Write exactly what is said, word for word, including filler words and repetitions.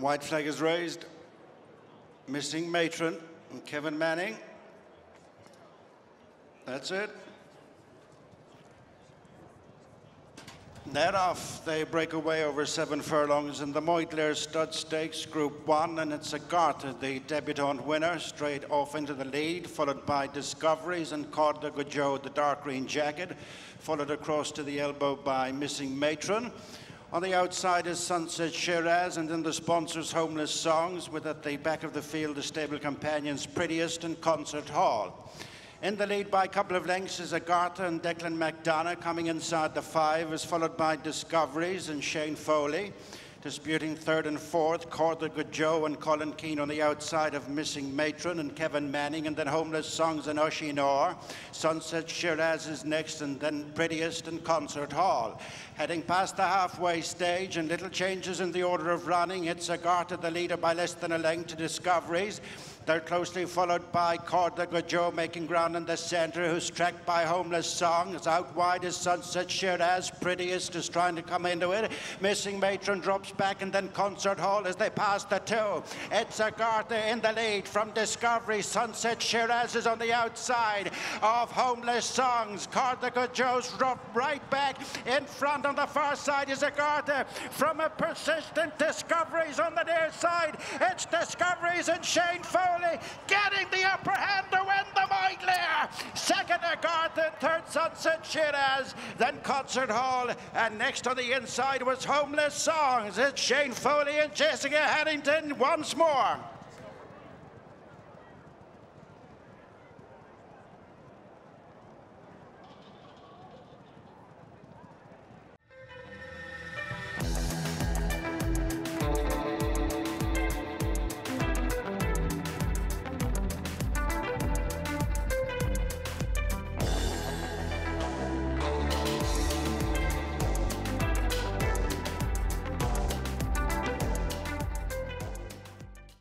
White flag is raised. Missing Matron and Kevin Manning. That's it. They're off. They break away over seven furlongs in the Moyglare Stud Stakes Group one, and it's Agartha, the debutant winner, straight off into the lead, followed by Discoveries and Corda Gajow, the dark green jacket, followed across to the elbow by Missing Matron. On the outside is Sunset Shiraz, and then the sponsors Homeless Songs, with at the back of the field the stable companions Prettiest and Concert Hall. In the lead by a couple of lengths is Agartha and Declan McDonagh. Coming inside the five is followed by Discoveries and Shane Foley. Disputing third and fourth, Carter Gojoe and Colin Keane on the outside of Missing Matron and Kevin Manning, and then Homeless Songs and Oshinor. Sunset Shiraz is next, and then Prettiest and Concert Hall. Heading past the halfway stage, and little changes in the order of running. It's Agartha, the leader, by less than a length to Discoveries. They're closely followed by Corda Gajow, making ground in the center, who's tracked by Homeless Songs. Out wide is Sunset Shiraz. Prettiest is trying to come into it. Missing Matron drops back, and then Concert Hall as they pass the two. It's Agartha in the lead from Discovery. Sunset Shiraz is on the outside of Homeless Songs. Corda Gajow's dropped right back. In front on the far side is Agartha. From a persistent Discoveries on the near side, it's Discoveries and Shane Foley getting the upper hand to win the Moyglare. Second Agartha, third Sunset Shiraz, then Concert Hall, and next on the inside was Homeless Songs. It's Shane Foley and Jessica Harrington once more.